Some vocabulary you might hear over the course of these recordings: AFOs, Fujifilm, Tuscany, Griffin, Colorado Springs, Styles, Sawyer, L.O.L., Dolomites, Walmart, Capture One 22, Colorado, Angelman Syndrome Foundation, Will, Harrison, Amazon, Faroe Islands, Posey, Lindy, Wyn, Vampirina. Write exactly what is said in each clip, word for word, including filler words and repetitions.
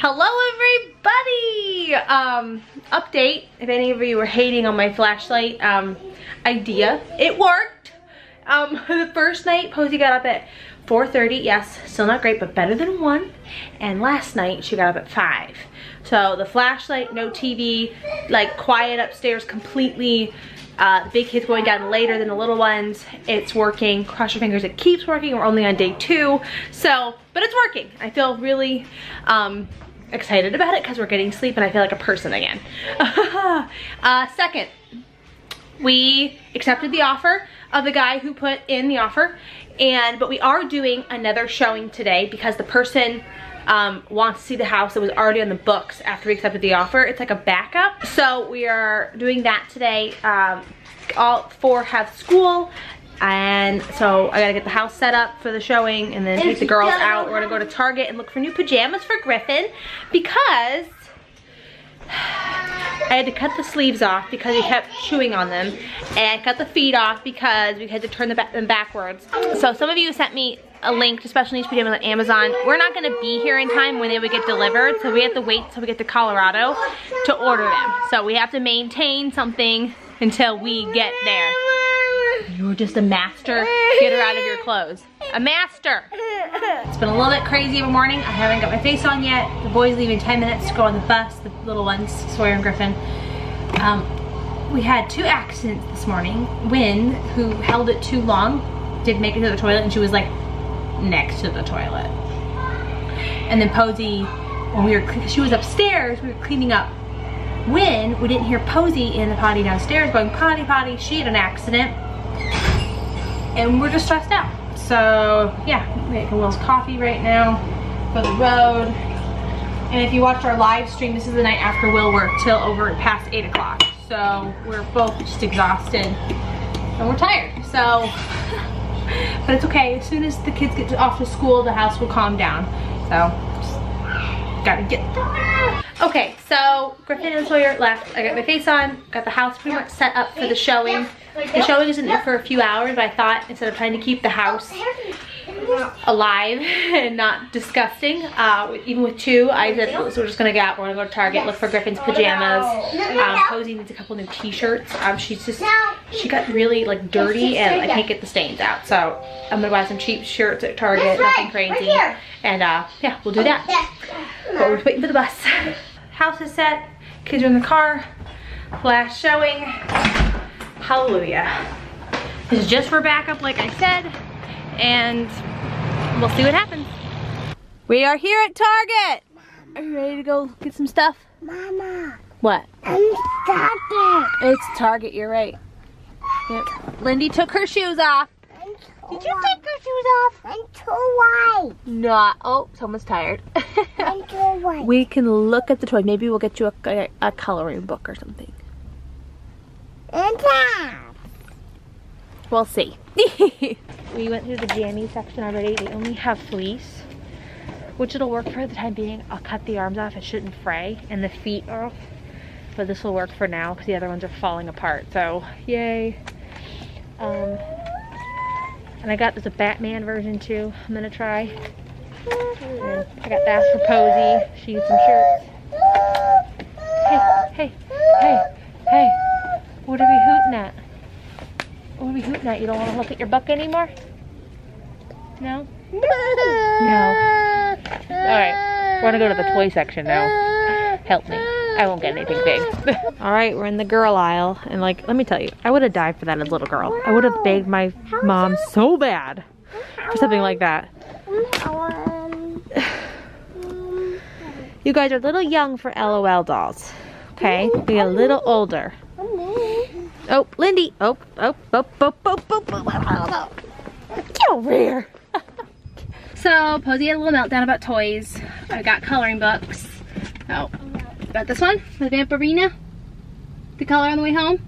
Hello everybody! Um, update, if any of you were hating on my flashlight um, idea, it worked! Um, the first night, Posey got up at four thirty, yes, still not great, but better than one. And last night, she got up at five. So the flashlight, no T V, like quiet upstairs completely. Uh, big kids going down later than the little ones. It's working. Cross your fingers, it keeps working. We're only on day two. So, but it's working. I feel really, um, excited about it because we're getting sleep and I feel like a person again. uh, second, we accepted the offer of the guy who put in the offer, and but we are doing another showing today because the person um, wants to see the house that was already on the books after we accepted the offer. It's like a backup, so we are doing that today. Um, all four have school, and so I gotta get the house set up for the showing and then take the girls out. We're gonna go to Target and look for new pajamas for Griffin because I had to cut the sleeves off because he kept chewing on them, and I cut the feet off because we had to turn the back them backwards. So some of you sent me a link to special needs pajamas on Amazon. We're not going to be here in time when they would get delivered, so we have to wait until we get to Colorado to order them. So we have to maintain something until we get there. You're just a master. Get her out of your clothes. A master. It's been a little bit crazy of a morning. I haven't got my face on yet. The boys leave in ten minutes to go on the bus, the little ones, Sawyer and Griffin. Um, we had two accidents this morning. Wyn, who held it too long, did make it to the toilet, and she was like next to the toilet. And then Posey, when we were, she was upstairs, we were cleaning up. Wyn, we didn't hear Posey in the potty downstairs going potty potty. She had an accident. And we're just stressed out. So yeah, making Will's coffee right now for the road. And if you watched our live stream, this is the night after Will worked till over past eight o'clock. So we're both just exhausted and we're tired. So, but it's okay. As soon as the kids get off to school, the house will calm down. So just gotta get there. Okay, so Griffin and Sawyer left. I got my face on, got the house pretty much set up for the showing. The showing isn't there for a few hours, but I thought instead of trying to keep the house alive and not disgusting, uh, even with two, I said, so we're just gonna go out, we're gonna go to Target, look for Griffin's pajamas. Um, Posey needs a couple new t-shirts. Um, she's just, she got really like dirty and I can't get the stains out. So I'm gonna buy some cheap shirts at Target, nothing crazy. And uh, yeah, we'll do that. But we're waiting for the bus. House is set, kids are in the car, last showing. Hallelujah. This is just for backup, like I said, and we'll see what happens. We are here at Target. Mama. Are you ready to go get some stuff? Mama. What? It's Target. It's Target, you're right. Yep. Lindy took her shoes off. Did you take her shoes off? I'm too white. No. Oh, someone's tired. I'm too white. We can look at the toy. Maybe we'll get you a, a, a coloring book or something. We'll see. We went through the jammy section already. We only have fleece, which it'll work for the time being. I'll cut the arms off. It shouldn't fray. And the feet off. But this will work for now because the other ones are falling apart. So, yay. Um, and I got this a Batman version too. I'm going to try. And I got that for Posey. She needs some shirts. Hey, hey, hey, hey. What are we hooting at? What are we hooting at? You don't want to look at your book anymore? No? No. Alright, we're going to go to the toy section now. Help me. I won't get anything big. Alright, we're in the girl aisle. And like, let me tell you, I would have died for that as a little girl. I would have begged my mom so bad for something like that. You guys are a little young for L O L dolls. Okay? Be a little older. Oh, Lindy! Oh, oh, oh, oh, oh, oh, oh, oh. Get over here! So, Posey had a little meltdown about toys. I got coloring books. Oh, got this one? The Vampirina? The color on the way home?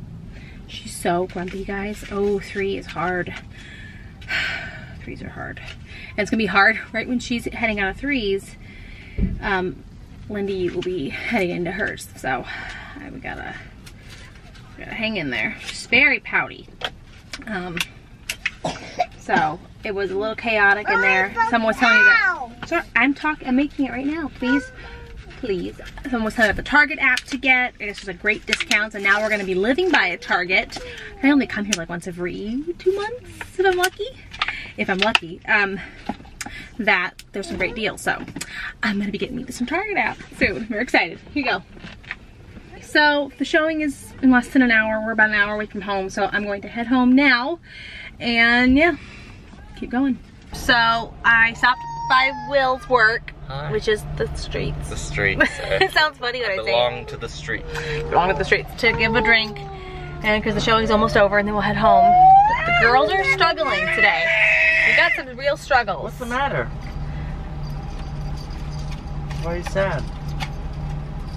She's so grumpy, guys. Oh, three is hard. Threes are hard. And it's gonna be hard right when she's heading out of threes. Um, Lindy will be heading into hers. So, I, we gotta... hang in there. She's very pouty. Um, so it was a little chaotic in there. Someone was telling me that. Sorry, I'm talking. I'm making it right now. Please please. Someone was telling me about the Target app to get. I guess there's a great discount, and now we're gonna be living by a Target. I only come here like once every two months if I'm lucky. If I'm lucky, um, that there's some great deals. So I'm gonna be getting me this from Target app soon. We're excited. Here you go. So the showing is in less than an hour. We're about an hour away from home, so I'm going to head home now, and yeah, keep going. So I stopped by Will's work, Hi. which is the streets. The streets. It sounds funny when I, I say. Belong to the streets. Belong to the streets to give a drink, and because the showing's almost over, and then we'll head home. But the girls are struggling today. We got some real struggles. What's the matter? Why are you sad?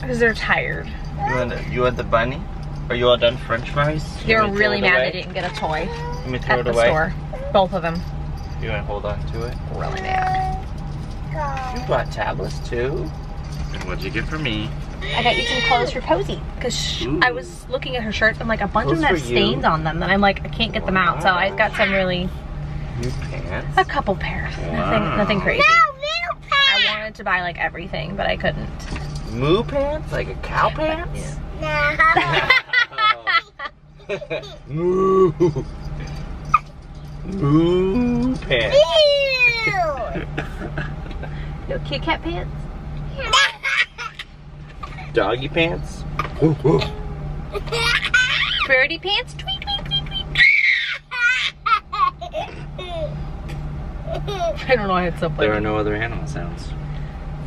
Because they're tired. You want the, you want the bunny? Are you all done French fries? They're really mad away? they didn't get a toy. Let me throw at it the away. Store. Both of them. You want to hold on to it? Really mad. You got tablets too. And what'd you get for me? I got you some clothes for Posey because I was looking at her shirt and like a bunch clothes of them have stains you. on them, and I'm like I can't get wow. them out, so I got some really. New pants. A couple pairs. Wow. Nothing, nothing crazy. No, little pants. I wanted to buy like everything, but I couldn't. Moo pants? Like a cow pants? Yeah. No. Moo. Moo pants. No Kit Kat pants? Doggy pants? Woo, woo. Birdie pants? Tweet, tweet, tweet, tweet. I don't know, I had something. There are no other animal sounds.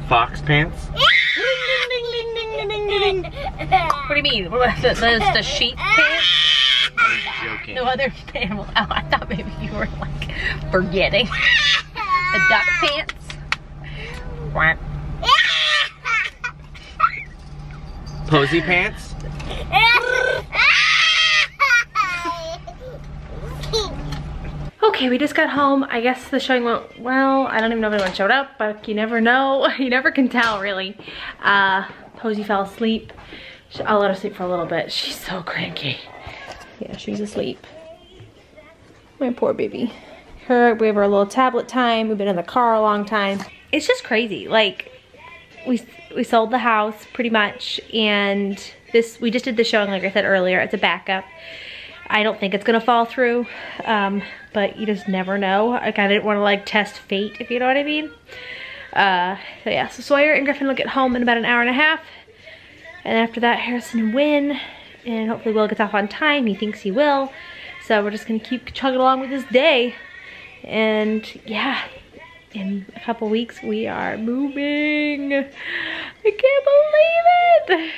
Fox pants? What do you mean? What about the, the, the sheep pants? I'm joking. No other animal. Oh, I thought maybe you were like forgetting. The duck pants. What? Posey pants? Okay, we just got home. I guess the showing went well. I don't even know if anyone showed up, but you never know. You never can tell, really. Uh, Posey fell asleep. I'll let her sleep for a little bit. She's so cranky. Yeah, she's asleep. My poor baby. Her, we have our little tablet time. We've been in the car a long time. It's just crazy. Like, we we sold the house pretty much, and this we just did the showing, like I said earlier. It's a backup. I don't think it's gonna fall through, um, but you just never know. Like, I didn't want to like test fate, if you know what I mean. Uh, so yeah, so Sawyer and Griffin will get home in about an hour and a half, and after that, Harrison and Wyn, and hopefully Will gets off on time. He thinks he will, so we're just gonna keep chugging along with this day, and yeah, in a couple weeks we are moving. I can't believe it.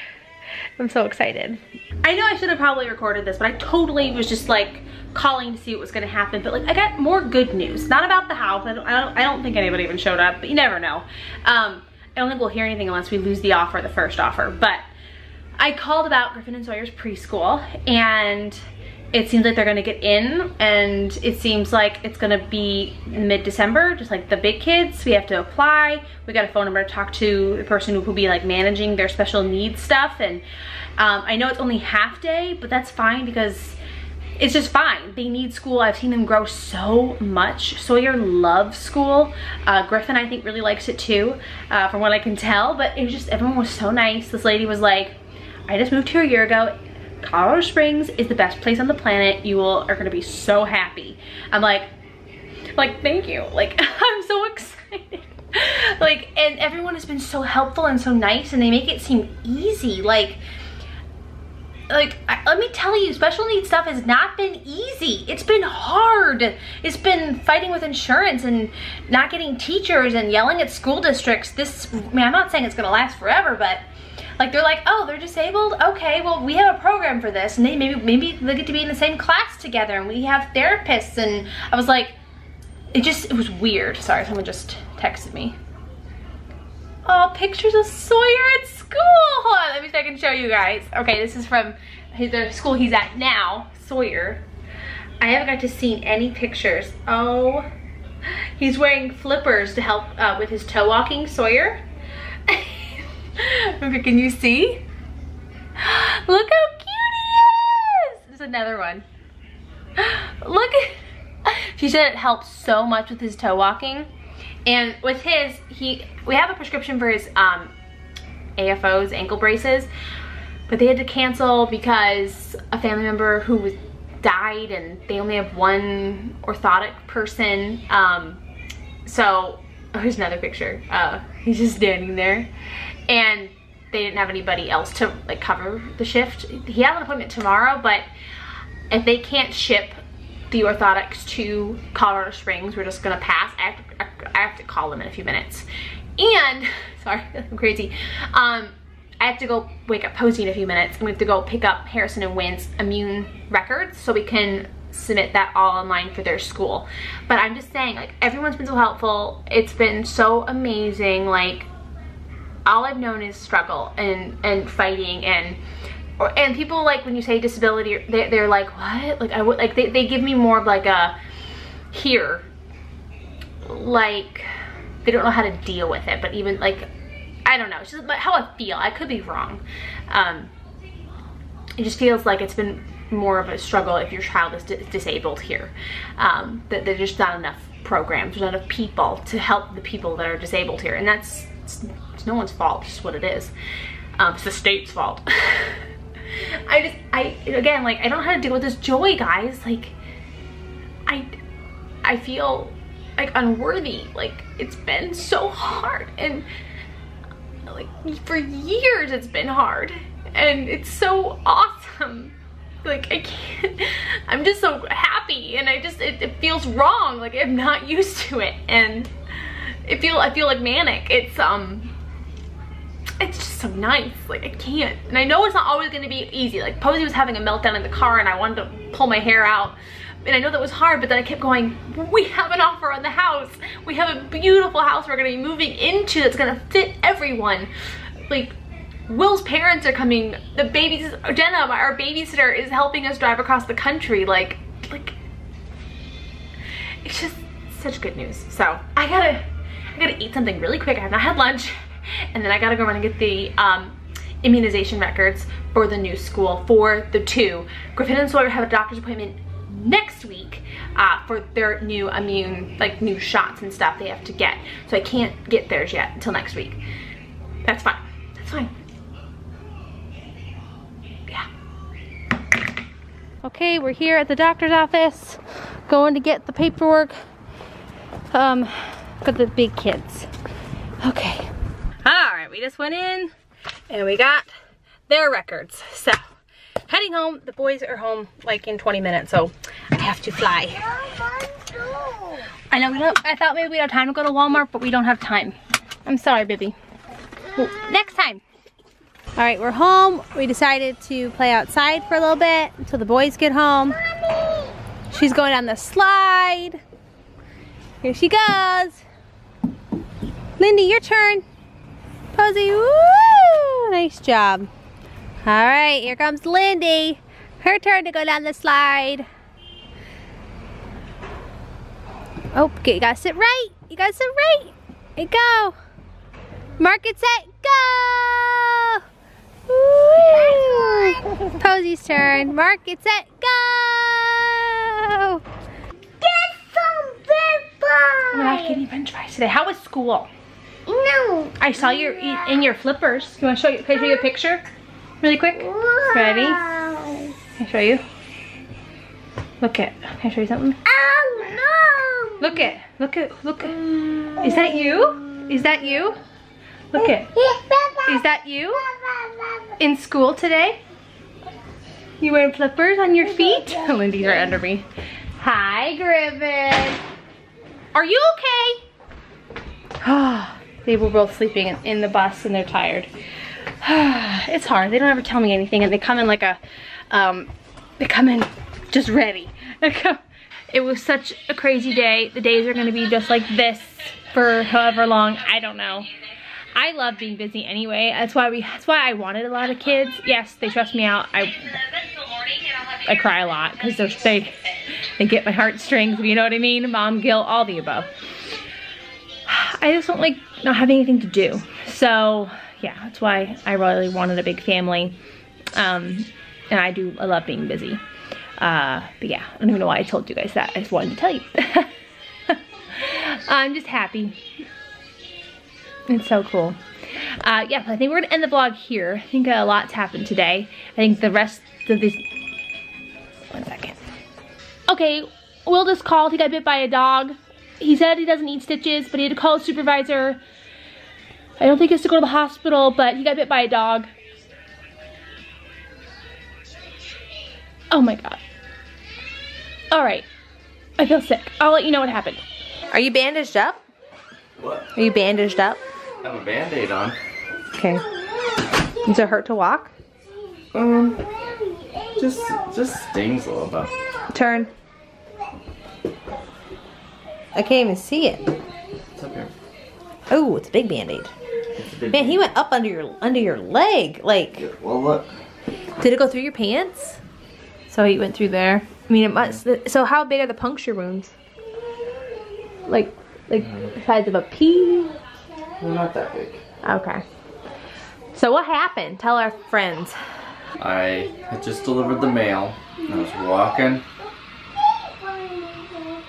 I'm so excited. I know I should have probably recorded this, but I totally was just like calling to see what was gonna happen. But like, I got more good news. Not about the house. I don't, I don't, I don't think anybody even showed up, but you never know. Um, I don't think we'll hear anything unless we lose the offer, the first offer. But I called about Griffin and Sawyer's preschool, and it seems like they're gonna get in, and it seems like it's gonna be mid-December, just like the big kids. We have to apply. We got a phone number to talk to the person who will be like managing their special needs stuff, and um, I know it's only half day, but that's fine because it's just fine. They need school. I've seen them grow so much. Sawyer loves school. Uh, Griffin, I think, really likes it too, uh, from what I can tell, but it was just, everyone was so nice. This lady was like, I just moved here a year ago. Colorado Springs is the best place on the planet. You will are gonna be so happy. I'm like, like thank you. Like, I'm so excited. Like, and everyone has been so helpful and so nice, and they make it seem easy. Like, like I, let me tell you, special needs stuff has not been easy. It's been hard. It's been fighting with insurance and not getting teachers and yelling at school districts. This, I mean, I'm not saying it's gonna last forever, but. Like, they're like, oh, they're disabled? Okay, well, we have a program for this, and they maybe maybe they get to be in the same class together, and we have therapists, and I was like, it just, it was weird. Sorry, someone just texted me. Oh, pictures of Sawyer at school. Hold on, let me see if I can show you guys. Okay, this is from his, the school he's at now, Sawyer. I haven't got to see any pictures. Oh, he's wearing flippers to help uh, with his toe walking, Sawyer. Can you see? Look how cute he is! There's another one. Look at, she said it helps so much with his toe walking. And with his, he, we have a prescription for his um, A F Os, ankle braces, but they had to cancel because a family member who was died and they only have one orthotic person. Um, so, oh, here's another picture. Uh, he's just standing there, and they didn't have anybody else to like cover the shift. He has an appointment tomorrow, but if they can't ship the orthotics to Colorado Springs, we're just gonna pass. I have to, I have to call them in a few minutes. And, sorry, I'm crazy. Um, I have to go wake up Posey in a few minutes, and we have to go pick up Harrison and Wyn's immune records so we can submit that all online for their school. But I'm just saying, like, everyone's been so helpful. It's been so amazing. Like, all I've known is struggle and, and fighting and Or, and people, like, when you say disability, they, they're like, what? Like, I would, like, they, they give me more of like a here, like, they don't know how to deal with it. But even like, I don't know, it's just like how I feel. I could be wrong. Um, it just feels like it's been more of a struggle if your child is di disabled here. Um, that there's just not enough programs, there's not enough people to help the people that are disabled here, and that's it's, it's no one's fault. It's just what it is. Um, it's the state's fault. I just, I, again, like, I don't know how to deal with this joy, guys. Like, I, I feel, like, unworthy. Like, it's been so hard, and, like, for years it's been hard, and it's so awesome. Like, I can't, I'm just so happy, and I just, it, it feels wrong. Like, I'm not used to it, and it feel, I feel, like, manic. It's, um... it's just so nice. Like, I can't, and I know it's not always going to be easy. Like, Posey was having a meltdown in the car and I wanted to pull my hair out, and I know that was hard, but then I kept going, we have an offer on the house, we have a beautiful house we're going to be moving into that's going to fit everyone. Like, Will's parents are coming, the babies, Jenna, our babysitter, is helping us drive across the country. Like, like, it's just such good news. So I gotta I gotta eat something really quick. I have not had lunch. And then I gotta go run and get the um, immunization records for the new school for the two. Griffin and Sawyer have a doctor's appointment next week uh, for their new immune, like, new shots and stuff they have to get. So I can't get theirs yet until next week. That's fine. That's fine. Yeah. Okay, we're here at the doctor's office, going to get the paperwork um, for the big kids. Okay. Alright, we just went in and we got their records. So, heading home. The boys are home like in twenty minutes, so I have to fly. I know, we don't, I thought maybe we'd have time to go to Walmart, but we don't have time. I'm sorry, baby. Well, next time. Alright, we're home. We decided to play outside for a little bit until the boys get home. Mommy. She's going on the slide. Here she goes. Lindy, your turn. Posey, woo! Nice job. All right, here comes Lindy. Her turn to go down the slide. Oh, okay, you gotta sit right. You gotta sit right. And go. Mark it, set, go! Woo! Posey's turn. Mark it, set, go! Get some french fries! We're not getting french fries today. How was school? No. I saw you in your flippers. You want to show you? Can I show you a picture, really quick? Wow. Ready? Can I show you? Look at. Can I show you something? Oh no! Look at. Look at. Look at. Is that you? Is that you? Look at. Is that you? In school today? You wearing flippers on your feet? Lindy's right under me. Hi, Griffin. Are you okay? Ah. They were both sleeping in the bus and they're tired. It's hard. They don't ever tell me anything, and they come in like a, um, they come in just ready. It was such a crazy day. The days are going to be just like this for however long. I don't know. I love being busy anyway. That's why we. That's why I wanted a lot of kids. Yes, they stress me out. I, I cry a lot because they're they, they get my heartstrings. You know what I mean? Mom, guilt, all the above. I just don't like not having anything to do. So yeah, that's why I really wanted a big family. Um, and I do, I love being busy. Uh, but yeah, I don't even know why I told you guys that. I just wanted to tell you. I'm just happy. It's so cool. uh, yeah, I think we're gonna end the vlog here. I think a lot's happened today. I think the rest of this, one second. Okay, Will just called, he got bit by a dog. He said he doesn't need stitches, but he had to call his supervisor. I don't think he has to go to the hospital, but he got bit by a dog. Oh my God. All right, I feel sick. I'll let you know what happened. Are you bandaged up? What? Are you bandaged up? I have a band-aid on. Okay. Does it hurt to walk? Um, just, just stings a little bit. Turn. I can't even see it. It's up here. Oh, it's a big band-aid. Man, band he went up under your under your leg, like. Yeah, well, look. Did it go through your pants? So he went through there. I mean, it must. So how big are the puncture wounds? Like, like the size of a pea? Well, not that big. Okay. So what happened? Tell our friends. I had just delivered the mail. And I was walking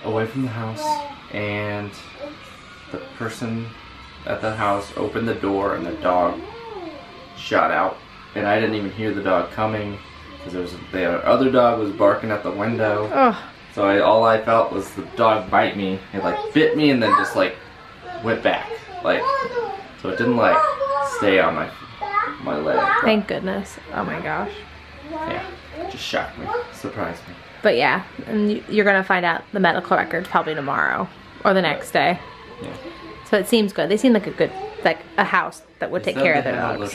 away from the house, and the person at the house opened the door, and the dog shot out. And I didn't even hear the dog coming because there was the other dog was barking at the window. Oh. So I, all I felt was the dog bite me. It like bit me and then just like went back. Like, so it didn't like stay on my my leg. But, thank goodness. Oh my gosh. Yeah, it just shocked me, surprised me. But yeah, and you're gonna find out the medical record probably tomorrow or the next day. Yeah. So it seems good. They seem like a good, like a house that would take care of their dogs.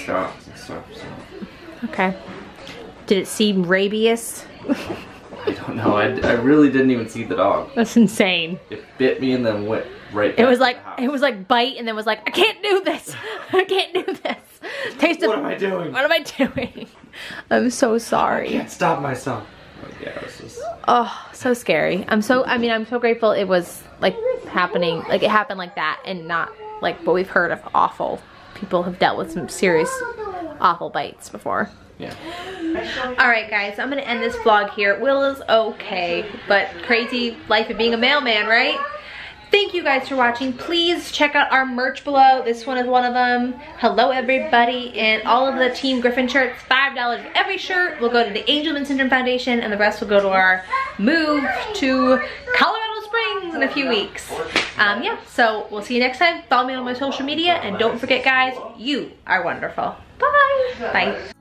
Okay. Did it seem rabious? I don't know. I, I really didn't even see the dog. That's insane. It bit me and then went right back. It was like it was like bite and then was like, I can't do this. I can't do this. Taste of, what am I doing? What am I doing? I'm so sorry. I can't stop myself. Yeah, it was just... Oh, so scary. I'm so, I mean, I'm so grateful it was like happening, like it happened like that and not like what we've heard of awful. People have dealt with some serious awful bites before. Yeah. All right, guys, I'm going to end this vlog here. Will is okay, but crazy life of being a mailman, right? Thank you guys for watching. Please check out our merch below. This one is one of them. Hello everybody, and all of the Team Griffin shirts, five dollars every shirt will go to the Angelman Syndrome Foundation, and the rest will go to our move to Colorado Springs in a few weeks. Um, yeah, so we'll see you next time. Follow me on my social media, and don't forget guys, you are wonderful. Bye. Bye.